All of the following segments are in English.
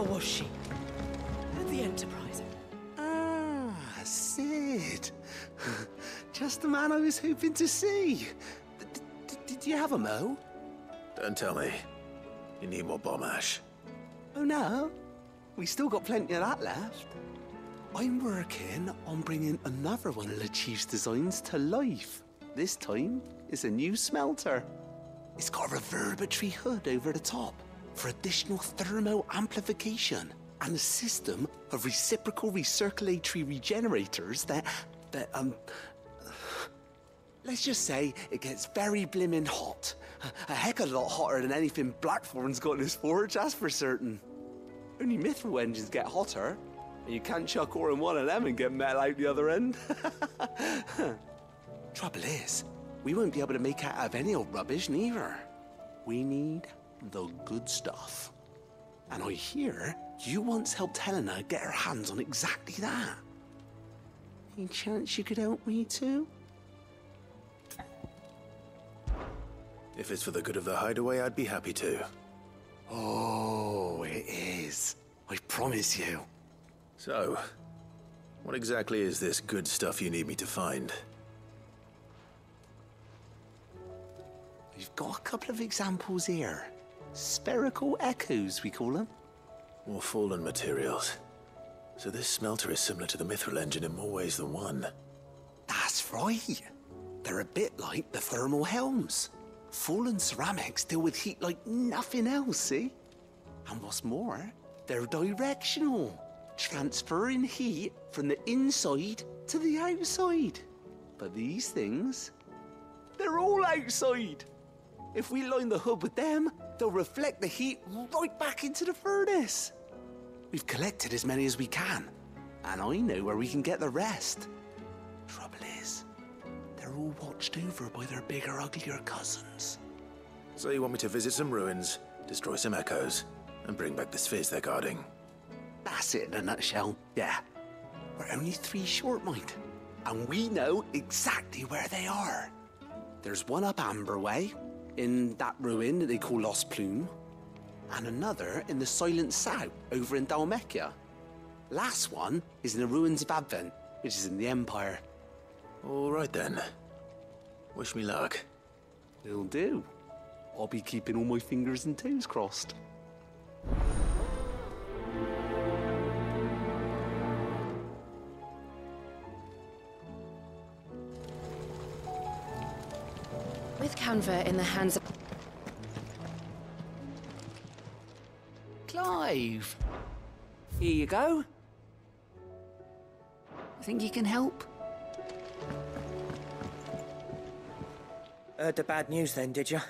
How was she? At the Enterprise? Ah, Sid. Just the man I was hoping to see. Did you have a mo? Don't tell me. You need more bomb ash. Oh, no. We still got plenty of that left. I'm working on bringing another one of Le Chief's designs to life. This time, it's a new smelter. It's got a reverberatory hood over the top for additional thermal amplification and a system of reciprocal recirculatory regenerators that let's just say it gets very blimmin' hot. A heck of a lot hotter than anything Blackthorne's got in his forge, that's for certain. Only mithril engines get hotter, and you can't chuck or in one of them and get metal out the other end. Trouble is, we won't be able to make out of any old rubbish, neither. We need the good stuff. And I hear you once helped Helena get her hands on exactly that. Any chance you could help me too? If it's for the good of the hideaway, I'd be happy to. Oh, it is. I promise you. So, what exactly is this good stuff you need me to find? We've got a couple of examples here. Spherical echoes, we call them. More fallen materials. So this smelter is similar to the mithril engine in more ways than one. That's right. They're a bit like the thermal helms. Fallen ceramics deal with heat like nothing else, see? And what's more, they're directional, transferring heat from the inside to the outside. But these things, they're all outside. If we line the hood with them, they'll reflect the heat right back into the furnace. We've collected as many as we can, and I know where we can get the rest. Trouble is, they're all watched over by their bigger, uglier cousins. So you want me to visit some ruins, destroy some echoes, and bring back the spheres they're guarding? That's it in a nutshell, yeah. We're only three short, mind, and we know exactly where they are. There's one up Amberway, in that ruin that they call Lost Plume, and another in the Silent South over in Dalmekia. Last one is in the ruins of Advent, which is in the Empire. All right then. Wish me luck. Will do. I'll be keeping all my fingers and toes crossed. With Canva in the hands of Clive. Here you go. I think you can help. Heard the bad news then, did you?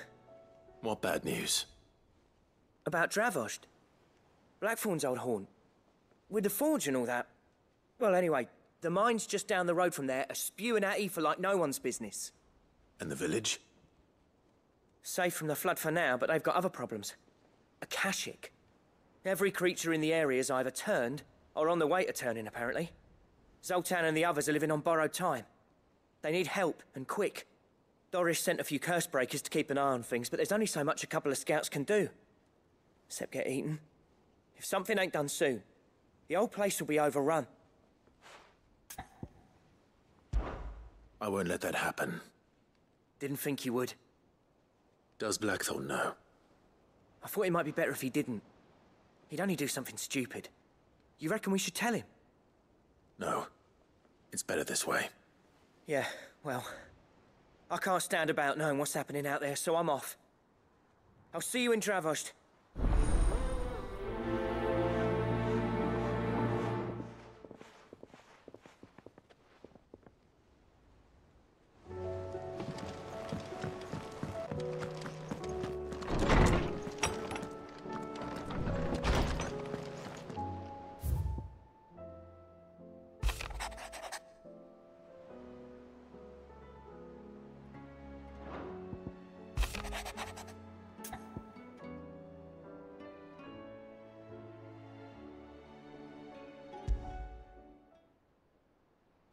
What bad news? About Dravosht. Blackthorne's old haunt. With the forge and all that. Well, anyway, the mines just down the road from there are spewing at you for like no one's business. And the village? Safe from the flood for now, but they've got other problems. Akashic. Every creature in the area is either turned, or on the way to turning, apparently. Zoltan and the others are living on borrowed time. They need help, and quick. Doris sent a few curse breakers to keep an eye on things, but there's only so much a couple of scouts can do. Except get eaten. If something ain't done soon, the old place will be overrun. I won't let that happen. Didn't think you would. Does Blackthorne know? I thought it might be better if he didn't. He'd only do something stupid. You reckon we should tell him? No. It's better this way. Yeah, well... I can't stand about knowing what's happening out there, so I'm off. I'll see you in Dravozd.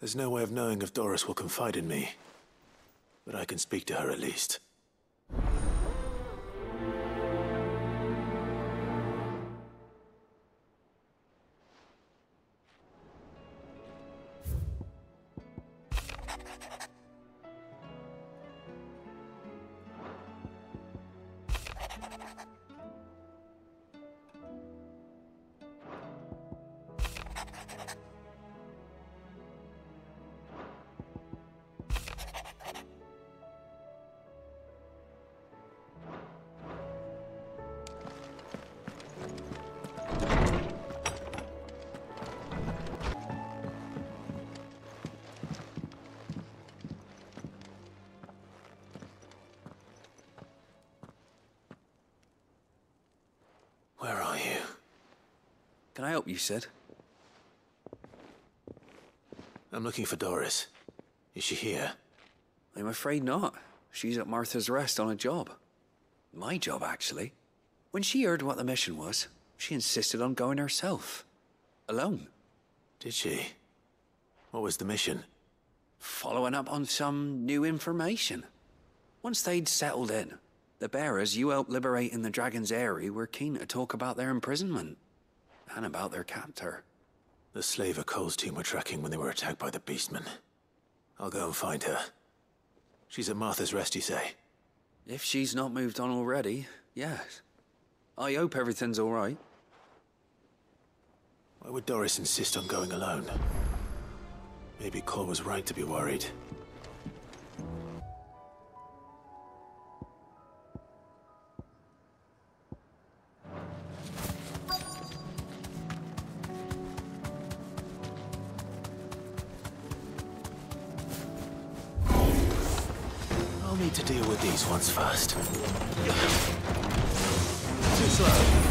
There's no way of knowing if Doris will confide in me, but I can speak to her at least. Can I help you, Sid? I'm looking for Doris. Is she here? I'm afraid not. She's at Martha's Rest on a job. My job, actually. When she heard what the mission was, she insisted on going herself. Alone. Did she? What was the mission? Following up on some new information. Once they'd settled in, the bearers you helped liberate in the Dragon's Aerie were keen to talk about their imprisonment. And about their captor. The slaver Cole's team were tracking when they were attacked by the Beastmen. I'll go and find her. She's at Martha's Rest, you say? If she's not moved on already, yes. I hope everything's all right. Why would Doris insist on going alone? Maybe Cole was right to be worried. I'll need to deal with these ones first. Too slow.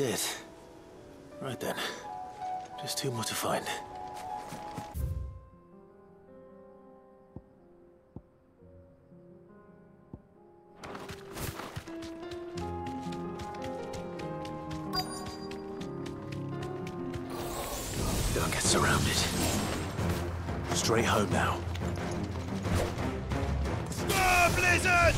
It. Right then. Just two more to find. Don't get surrounded. Straight home now. Stop, Blizzard!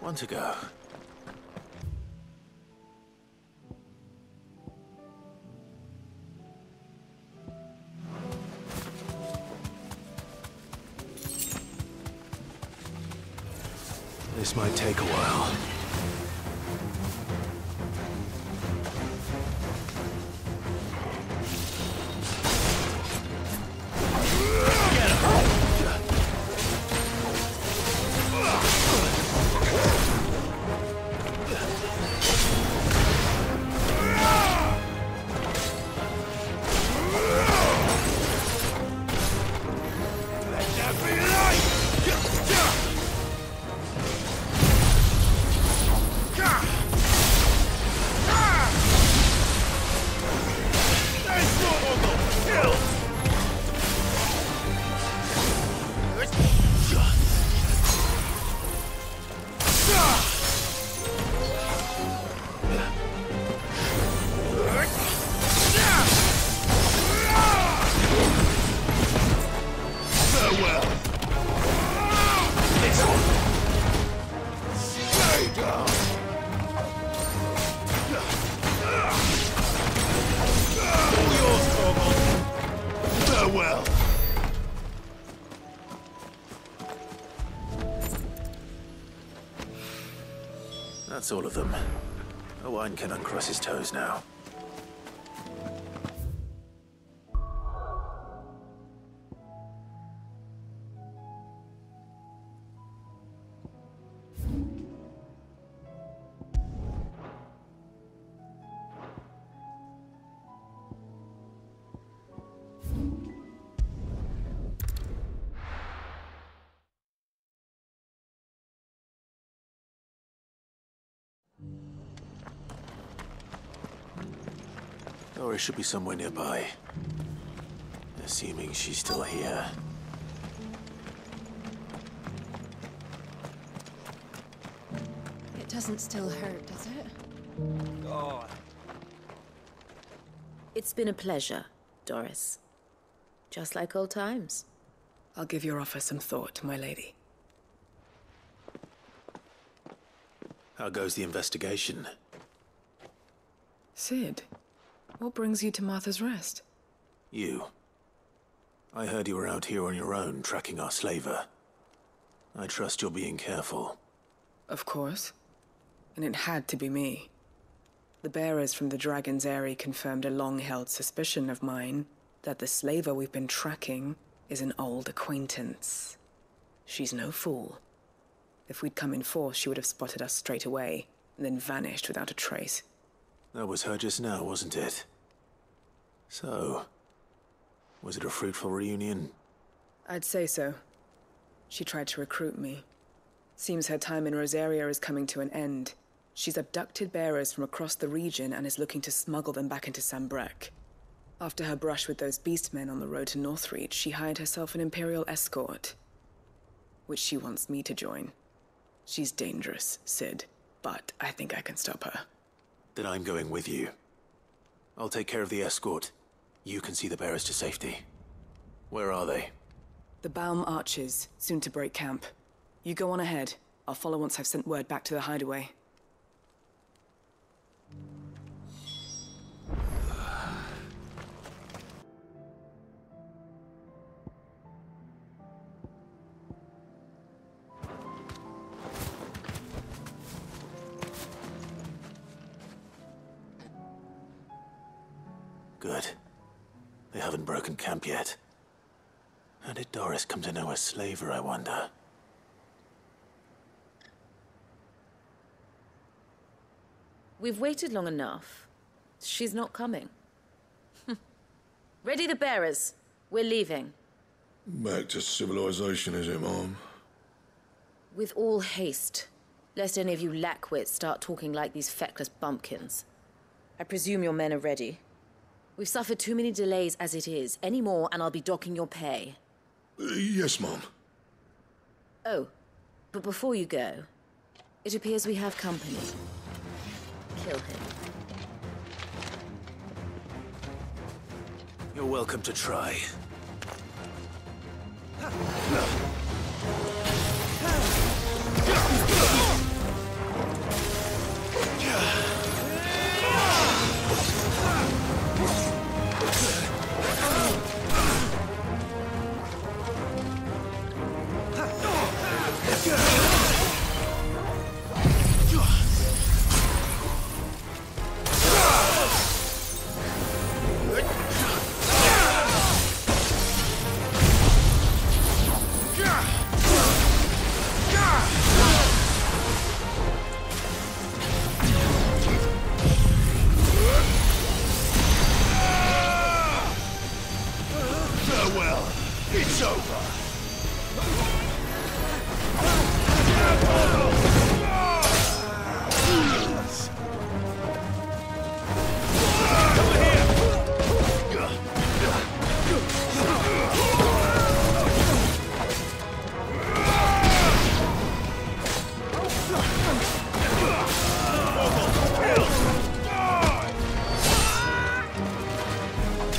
One to go. This might take a while. That's all of them. Owain can uncross his toes now. Doris should be somewhere nearby, assuming she's still here. It doesn't still hurt, does it? Oh. It's been a pleasure, Doris. Just like old times. I'll give your offer some thought, my lady. How goes the investigation? Cid? What brings you to Martha's Rest? You. I heard you were out here on your own, tracking our slaver. I trust you're being careful. Of course. And it had to be me. The bearers from the Dragon's Aerie confirmed a long-held suspicion of mine that the slaver we've been tracking is an old acquaintance. She's no fool. If we'd come in force, she would have spotted us straight away, and then vanished without a trace. That was her just now, wasn't it? So, was it a fruitful reunion? I'd say so. She tried to recruit me. Seems her time in Rosaria is coming to an end. She's abducted bearers from across the region and is looking to smuggle them back into Sanbreque. After her brush with those beastmen on the road to Northreach, she hired herself an imperial escort, which she wants me to join. She's dangerous, Cid, but I think I can stop her. Then I'm going with you. I'll take care of the escort. You can see the bearers to safety. Where are they? The Baum Arches, soon to break camp. You go on ahead. I'll follow once I've sent word back to the hideaway. Camp yet. How did Doris come to know a slaver, I wonder? We've waited long enough. She's not coming. Ready the bearers. We're leaving. Back to civilization, is it, Mom? With all haste, lest any of you lackwits start talking like these feckless bumpkins. I presume your men are ready. We've suffered too many delays as it is. Any more, and I'll be docking your pay. Yes, Mom. Oh, but before you go, it appears we have company. Kill him. You're welcome to try.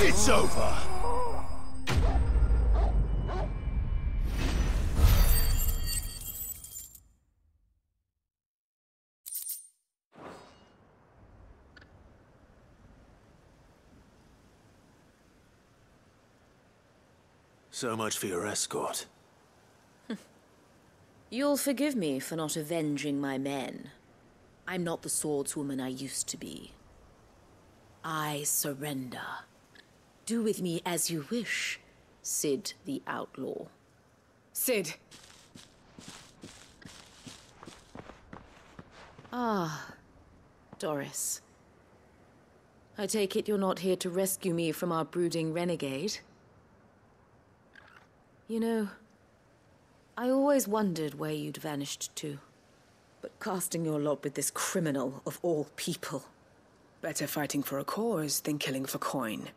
It's over! So much for your escort. You'll forgive me for not avenging my men. I'm not the swordswoman I used to be. I surrender. Do with me as you wish, Cid the Outlaw. Cid! Ah, Doris. I take it you're not here to rescue me from our brooding renegade. You know, I always wondered where you'd vanished to. But casting your lot with this criminal of all people. Better fighting for a cause than killing for coin.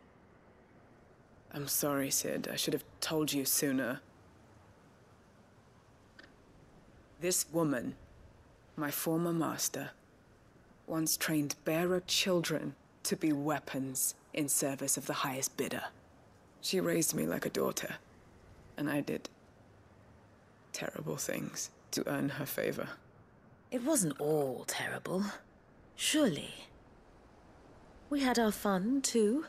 I'm sorry, Cid. I should have told you sooner. This woman, my former master, once trained bearer children to be weapons in service of the highest bidder. She raised me like a daughter, and I did terrible things to earn her favor. It wasn't all terrible, surely. We had our fun, too.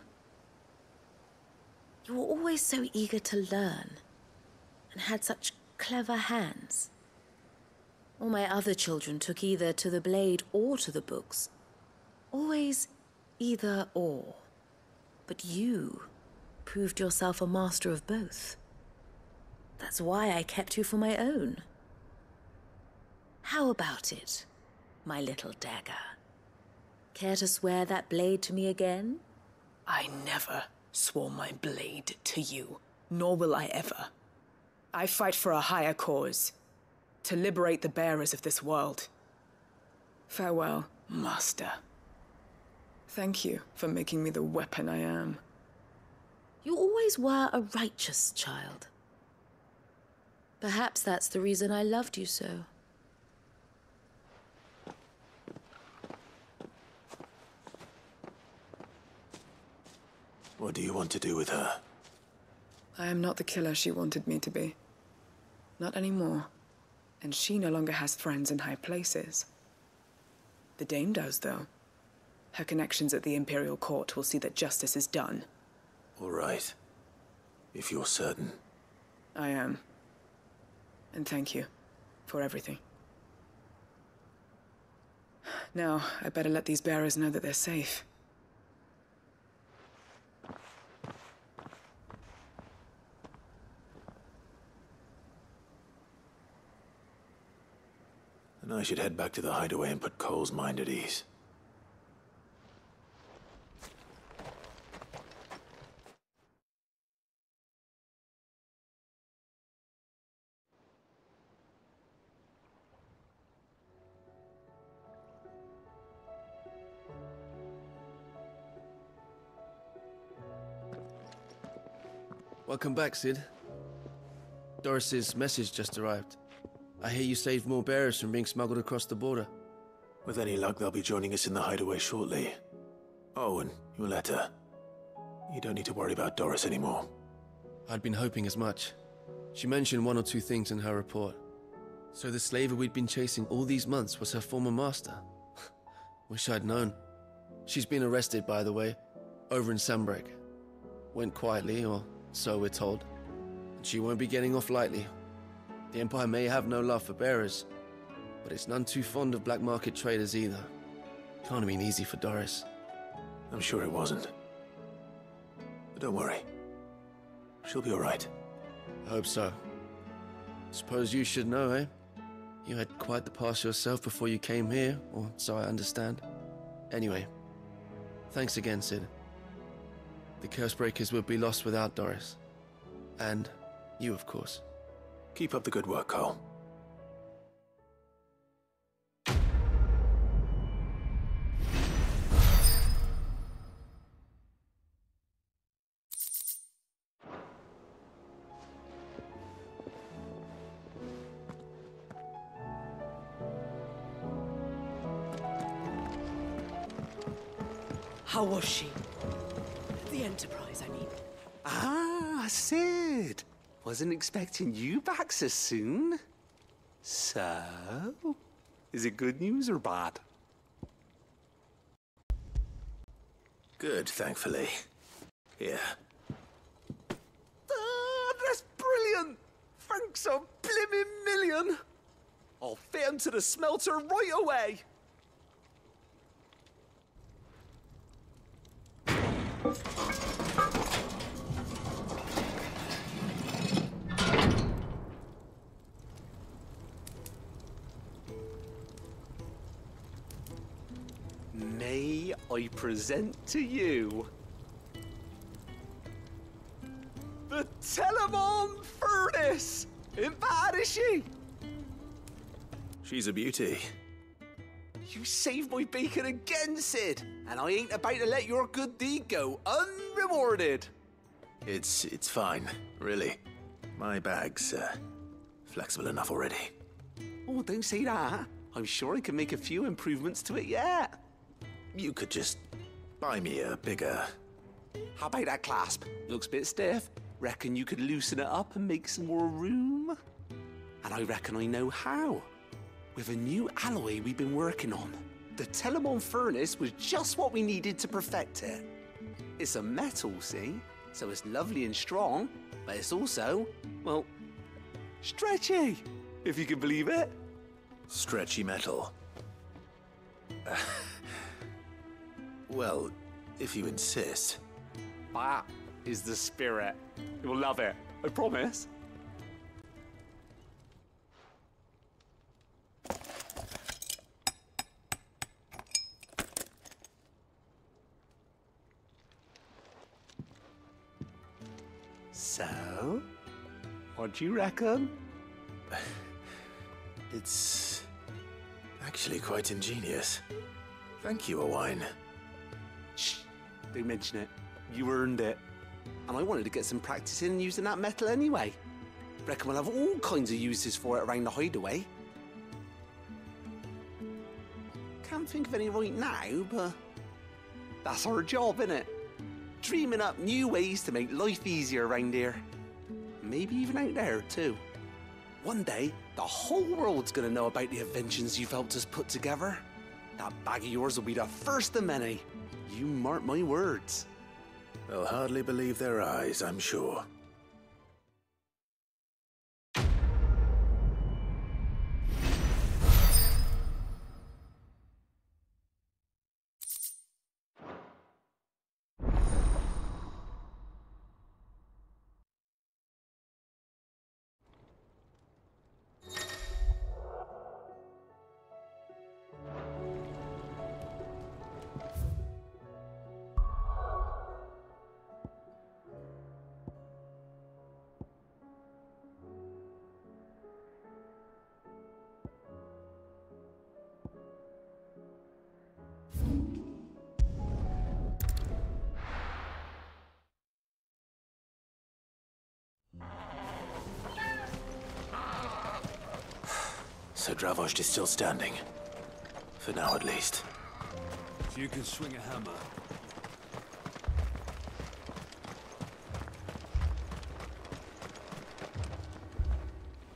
You were always so eager to learn, and had such clever hands. All my other children took either to the blade or to the books. Always either or. But you proved yourself a master of both. That's why I kept you for my own. How about it, my little dagger? Care to swear that blade to me again? I never swore my blade to you, nor will I ever. I fight for a higher cause, to liberate the bearers of this world. Farewell, master. Thank you for making me the weapon I am. You always were a righteous child. Perhaps that's the reason I loved you so. What do you want to do with her? I am not the killer she wanted me to be. Not anymore. And she no longer has friends in high places. The dame does, though. Her connections at the Imperial Court will see that justice is done. All right. If you're certain. I am. And thank you for everything. Now, I better let these bearers know that they're safe. And I should head back to the hideaway and put Cole's mind at ease. Welcome back, Cid. Doris's message just arrived. I hear you saved more bearers from being smuggled across the border. With any luck, they'll be joining us in the hideaway shortly. Oh, and your letter. You don't need to worry about Doris anymore. I'd been hoping as much. She mentioned one or two things in her report. So the slaver we'd been chasing all these months was her former master. Wish I'd known. She's been arrested, by the way, over in Sanbreque. Went quietly, or so we're told. And she won't be getting off lightly. The Empire may have no love for bearers, but it's none too fond of black market traders either. Can't have been easy for Doris. I'm sure it wasn't. But don't worry. She'll be all right. I hope so. Suppose you should know, eh? You had quite the past yourself before you came here, or so I understand. Anyway, thanks again, Cid. The Cursebreakers would be lost without Doris. And you, of course. Keep up the good work, Cole. How was she? The Enterprise, I mean. Ah, Cid! Wasn't expecting you back so soon. So, is it good news or bad? Good, thankfully. Yeah. That's brilliant! Thanks a blimmin' million! I'll fit him to the smelter right away! May I present to you the Telamon Furnace! In bad, is she? She's a beauty. You saved my bacon again, Sid, and I ain't about to let your good deed go unrewarded. It's fine, really. My bag's flexible enough already. Oh, don't say that. I'm sure I can make a few improvements to it yet. You could just buy me a bigger... How about that clasp? Looks a bit stiff. Reckon you could loosen it up and make some more room? And I reckon I know how. With a new alloy we've been working on. The Telamon Furnace was just what we needed to perfect it. It's a metal, see? So it's lovely and strong, but it's also, well, stretchy, if you can believe it. Stretchy metal. Well, if you insist. That is the spirit. You'll love it, I promise. So, what do you reckon? It's actually quite ingenious. Thank you, Owain. Shh, don't mention it. You earned it. And I wanted to get some practice in using that metal anyway. Reckon we'll have all kinds of uses for it around the hideaway. Can't think of any right now, but that's our job, innit? Dreaming up new ways to make life easier around here. Maybe even out there, too. One day, the whole world's gonna know about the inventions you've helped us put together. That bag of yours will be the first of many. You mark my words. They'll hardly believe their eyes, I'm sure. So Dravozd is still standing. For now, at least. If you can swing a hammer.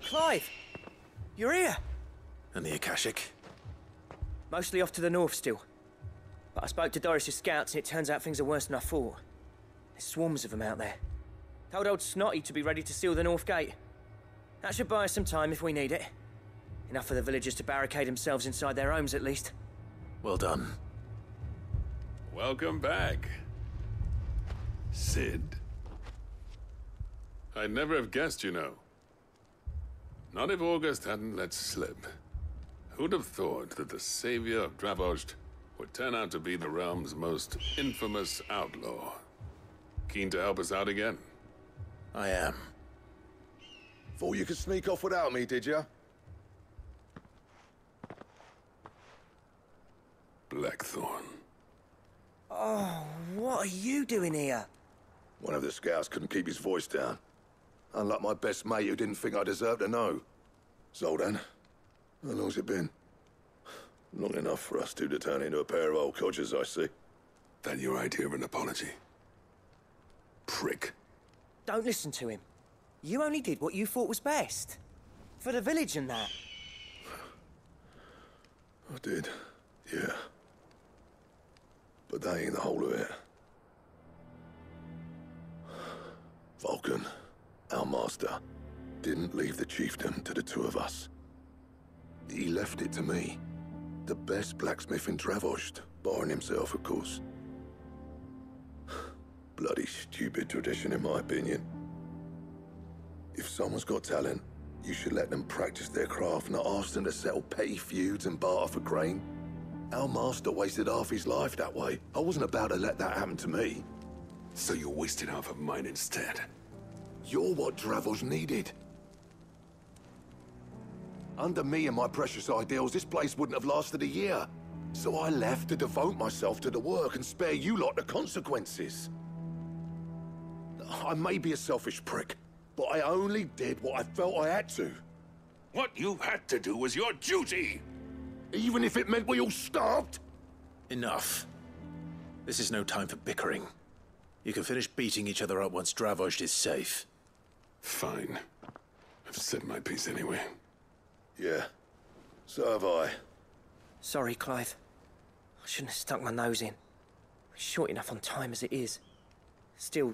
Clive! You're here! And the Akashic? Mostly off to the north still. But I spoke to Doris' scouts and it turns out things are worse than I thought. There's swarms of them out there. Told old Snotty to be ready to seal the north gate. That should buy us some time if we need it. Enough for the villagers to barricade themselves inside their homes, at least. Well done. Welcome back, Sid. I'd never have guessed, you know. Not if August hadn't let slip. Who'd have thought that the savior of Dravozd would turn out to be the realm's most infamous outlaw? Keen to help us out again? I am. Thought you could sneak off without me, did you? Blackthorne. Oh, what are you doing here? One of the scouts couldn't keep his voice down. Unlike my best mate who didn't think I deserved to know. Zoltan, how long's it been? Long enough for us two to turn into a pair of old codgers, I see. That your idea of an apology? Prick. Don't listen to him. You only did what you thought was best. For the village and that. I did, yeah. But that ain't the whole of it. Vulcan, our master, didn't leave the chiefdom to the two of us. He left it to me, the best blacksmith in Dravozd, barring himself, of course. bloody stupid tradition, in my opinion. If someone's got talent, you should let them practice their craft, not ask them to settle petty feuds and barter for grain. Our master wasted half his life that way. I wasn't about to let that happen to me. So you're wasting half of mine instead. You're what Dravozd needed. Under me and my precious ideals, this place wouldn't have lasted a year. So I left to devote myself to the work and spare you lot the consequences. I may be a selfish prick, but I only did what I felt I had to. What you had to do was your duty! Even if it meant we all starved? Enough. This is no time for bickering. You can finish beating each other up once Dravozd is safe. Fine. I've said my piece anyway. Yeah. So have I. Sorry, Clive. I shouldn't have stuck my nose in. Short enough on time as it is. Still,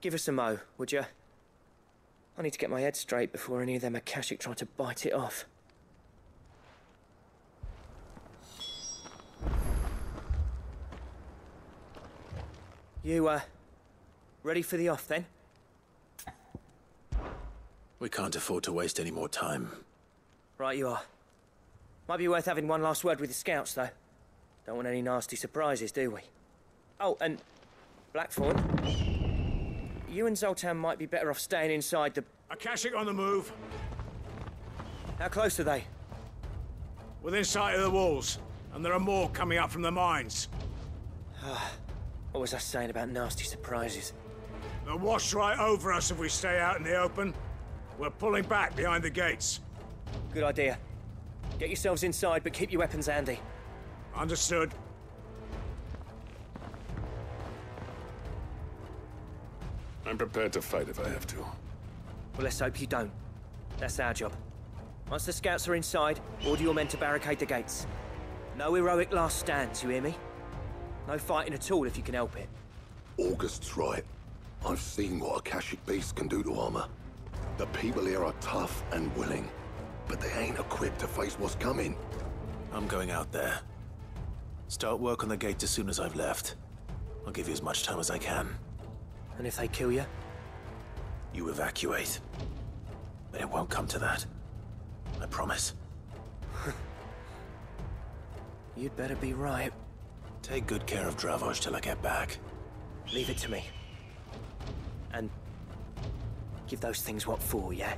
give us a mo, would you? I need to get my head straight before any of them Akashic try to bite it off. You, ready for the off, then? We can't afford to waste any more time. Right you are. Might be worth having one last word with the scouts, though. Don't want any nasty surprises, do we? Oh, and Blackthorne, you and Zoltan might be better off staying inside the... Akashic on the move. How close are they? Within sight of the walls, and there are more coming up from the mines. What was I saying about nasty surprises? They'll wash right over us if we stay out in the open. We're pulling back behind the gates. Good idea. Get yourselves inside, but keep your weapons handy. Understood. I'm prepared to fight if I have to. Well, let's hope you don't. That's our job. Once the scouts are inside, order your men to barricade the gates. No heroic last stands, you hear me? No fighting at all if you can help it. August's right. I've seen what Akashic beasts can do to armor. The people here are tough and willing. But they ain't equipped to face what's coming. I'm going out there. Start work on the gate as soon as I've left. I'll give you as much time as I can. And if they kill you? You evacuate. But it won't come to that. I promise. You'd better be right. Take good care of Dravozd till I get back. Leave it to me. And give those things what for, yeah?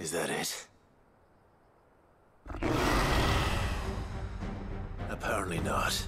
Is that it? Apparently not.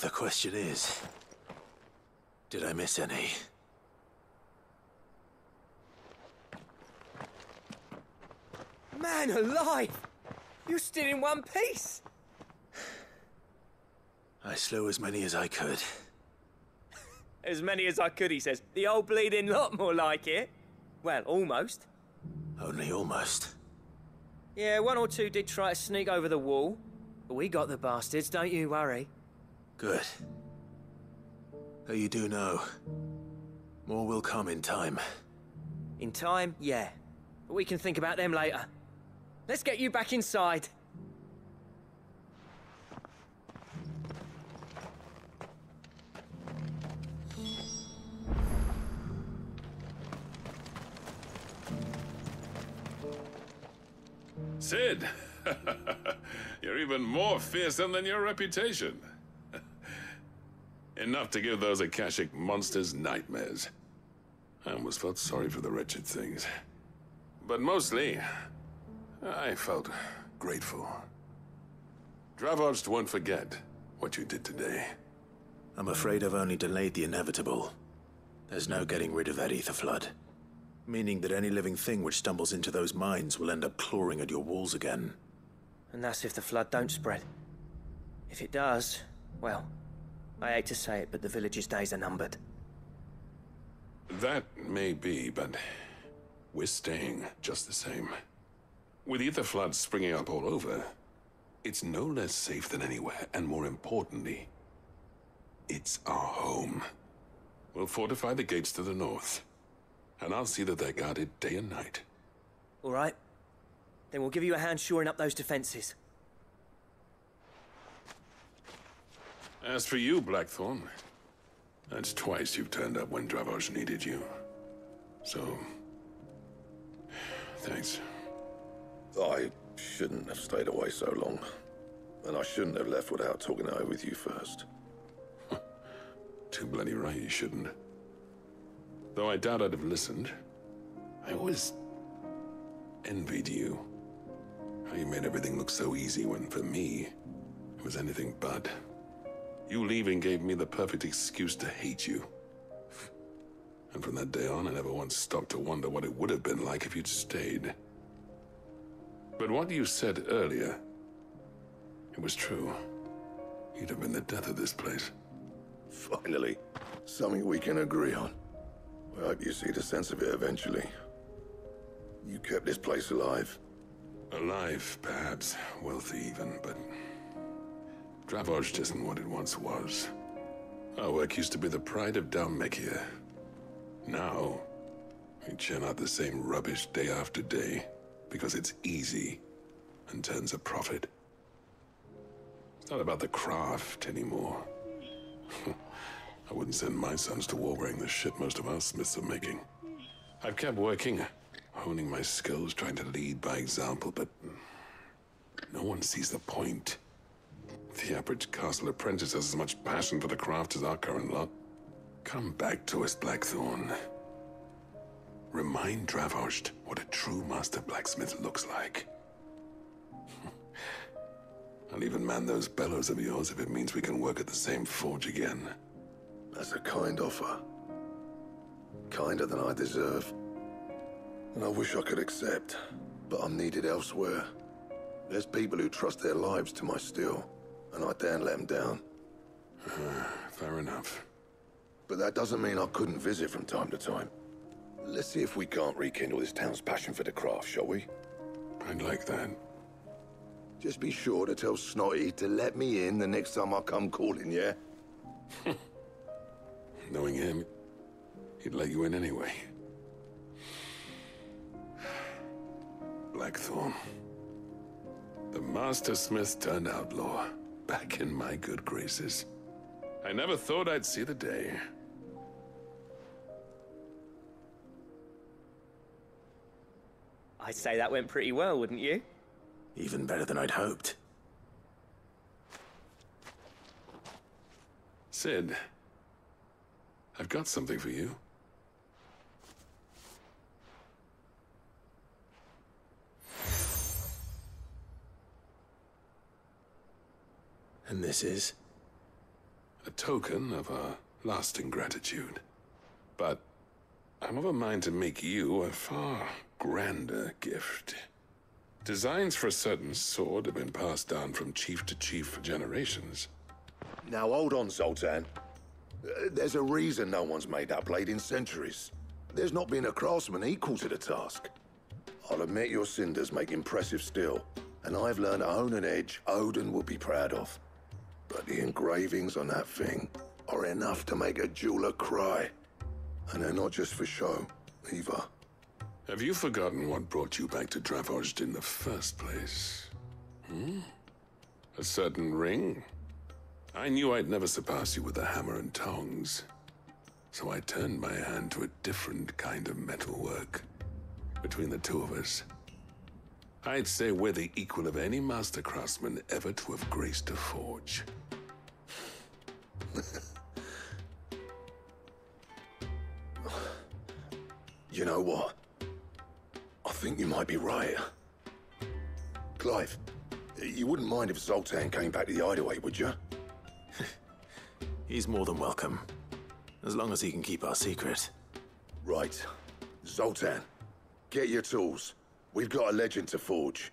The question is, did I miss any? Man alive! You're still in one piece! I slew as many as I could. As many as I could, he says. The old bleeding lot, more like it. Well, almost. Only almost. Yeah, one or two did try to sneak over the wall. But we got the bastards, don't you worry. Good. Though you do know, more will come in time. In time, yeah. But we can think about them later. Let's get you back inside. Sid! You're even more fearsome than your reputation. Enough to give those Akashic monsters nightmares. I almost felt sorry for the wretched things. But mostly, I felt grateful. Dravozd won't forget what you did today. I'm afraid I've only delayed the inevitable. There's no getting rid of that ether flood. Meaning that any living thing which stumbles into those mines will end up clawing at your walls again. And that's if the flood don't spread. If it does, well... I hate to say it, but the village's days are numbered. That may be, but we're staying just the same. With ether floods springing up all over, It's no less safe than anywhere, and more importantly, it's our home. We'll fortify the gates to the north, and I'll see that they're guarded day and night. All right. Then we'll give you a hand shoring up those defenses. As for you, Blackthorne, that's twice you've turned up when Dravozd needed you. So, thanks. I shouldn't have stayed away so long, and I shouldn't have left without talking it over with you first. Too bloody right you shouldn't. Though I doubt I'd have listened. I always envied you. How you made everything look so easy when, for me, it was anything but. You leaving gave me the perfect excuse to hate you. And from that day on, I never once stopped to wonder what it would have been like if you'd stayed. But what you said earlier, it was true. You'd have been the death of this place. Finally, something we can agree on. I hope you see the sense of it eventually. You kept this place alive. Alive, perhaps. Wealthy even, but... Dravozd isn't what it once was. Our work used to be the pride of Dalmekia. Now, we churn out the same rubbish day after day because it's easy and turns a profit. It's not about the craft anymore. I wouldn't send my sons to war wearing the shit most of our smiths are making. I've kept working, honing my skills, trying to lead by example, but no one sees the point. The average castle apprentice has as much passion for the craft as our current lot. Come back to us, Blackthorne. Remind Dravozd what a true master blacksmith looks like. I'll even man those bellows of yours if it means we can work at the same forge again. That's a kind offer. Kinder than I deserve. And I wish I could accept, but I'm needed elsewhere. There's people who trust their lives to my steel, and I daren't let them down. Fair enough. But that doesn't mean I couldn't visit from time to time. Let's see if we can't rekindle this town's passion for the craft, shall we? I'd like that. Just be sure to tell Snotty to let me in the next time I come calling, yeah? Knowing him, he'd let you in anyway. Blackthorne. The master smith turned outlaw, back in my good graces. I never thought I'd see the day. I'd say that went pretty well, wouldn't you? Even better than I'd hoped. Sid, I've got something for you. And this is? A token of our lasting gratitude. But I'm of a mind to make you a far grander gift. Designs for a certain sword have been passed down from chief to chief for generations. Now hold on, Zoltan. There's a reason no one's made that blade in centuries. There's not been a craftsman equal to the task. I'll admit your cinders make impressive steel, and I've learned to own an edge Odin will be proud of. But the engravings on that thing are enough to make a jeweler cry. And they're not just for show, either. Have you forgotten what brought you back to Dravozd in the first place? A certain ring? I knew I'd never surpass you with a hammer and tongs. So I turned my hand to a different kind of metalwork. Between the two of us, I'd say we're the equal of any master craftsman ever to have graced a forge. You know what? I think you might be right. Clive, you wouldn't mind if Zoltan came back to the Hideaway, would you? He's more than welcome. As long as he can keep our secret. Right. Zoltan, get your tools. We've got a legend to forge.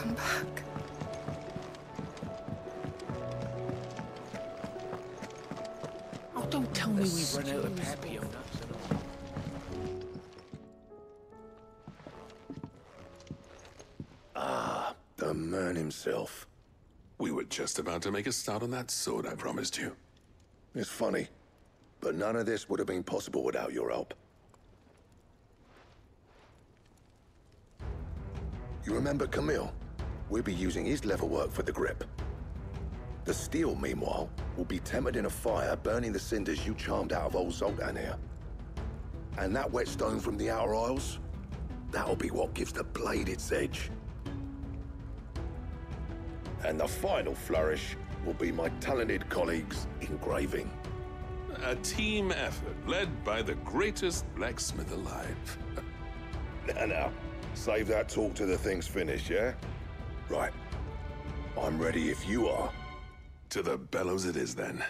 come back. Oh, don't tell me we've run out of papillon nuts and all. Ah, the man himself. We were just about to make a start on that sword I promised you. It's funny, but none of this would have been possible without your help. You remember Camille? We'll be using his leather work for the grip. The steel, meanwhile, will be tempered in a fire, burning the cinders you charmed out of old Zoltan here. And that whetstone from the Outer Isles? That'll be what gives the blade its edge. And the final flourish will be my talented colleagues' engraving. A team effort led by the greatest blacksmith alive. Now, save that talk to the thing's finished, yeah? Right. I'm ready if you are. To the bellows it is, then.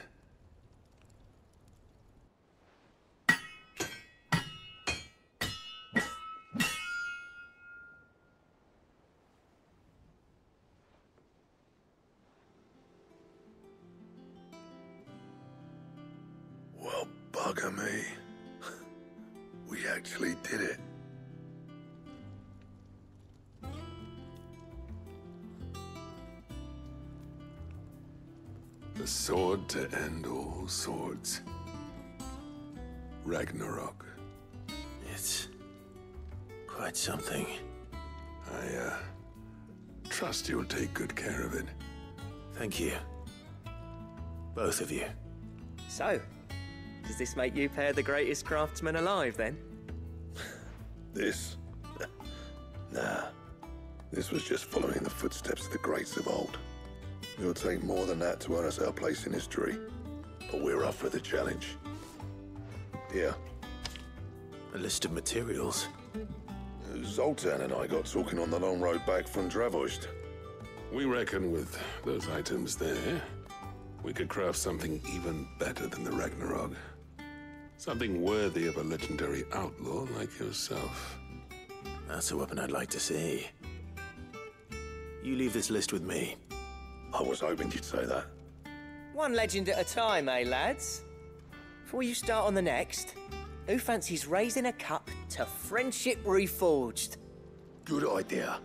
To end all swords. Ragnarok. It's quite something. I trust you'll take good care of it. Thank you. Both of you. So, does this make you pair the greatest craftsman alive, then? This? Nah. This was just following the footsteps of the greats of old. It'll take more than that to earn us our place in history, but we're up for the challenge. Here. A list of materials. Zoltan and I got talking on the long road back from Dravozd. We reckon with those items there, we could craft something even better than the Ragnarok. Something worthy of a legendary outlaw like yourself. That's a weapon I'd like to see. You leave this list with me. I was hoping you'd say that. One legend at a time, eh, lads? Before you start on the next, who fancies raising a cup to friendship reforged? Good idea.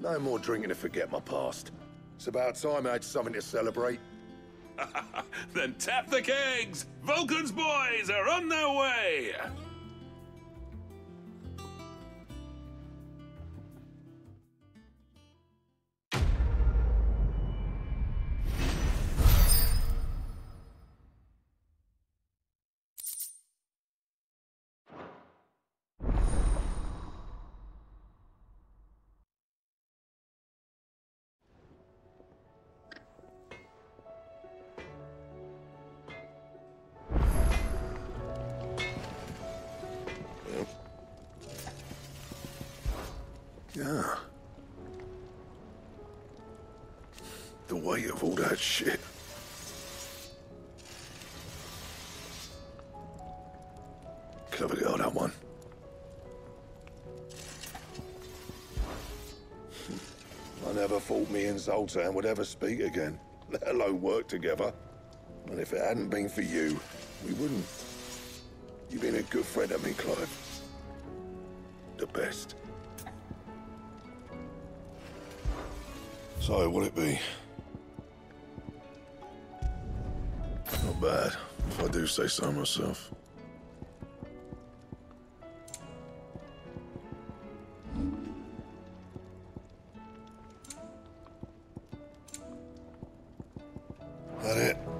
No more drinking to forget my past. It's about time I had something to celebrate. Then tap the kegs! Vulcan's boys are on their way! Yeah. The weight of all that shit. Clever girl, that one. I never thought me and Zoltan would ever speak again, let alone work together. And if it hadn't been for you, we wouldn't. You've been a good friend of me, Clive. The best. So, will it be? Not bad, if I do say so myself. That it?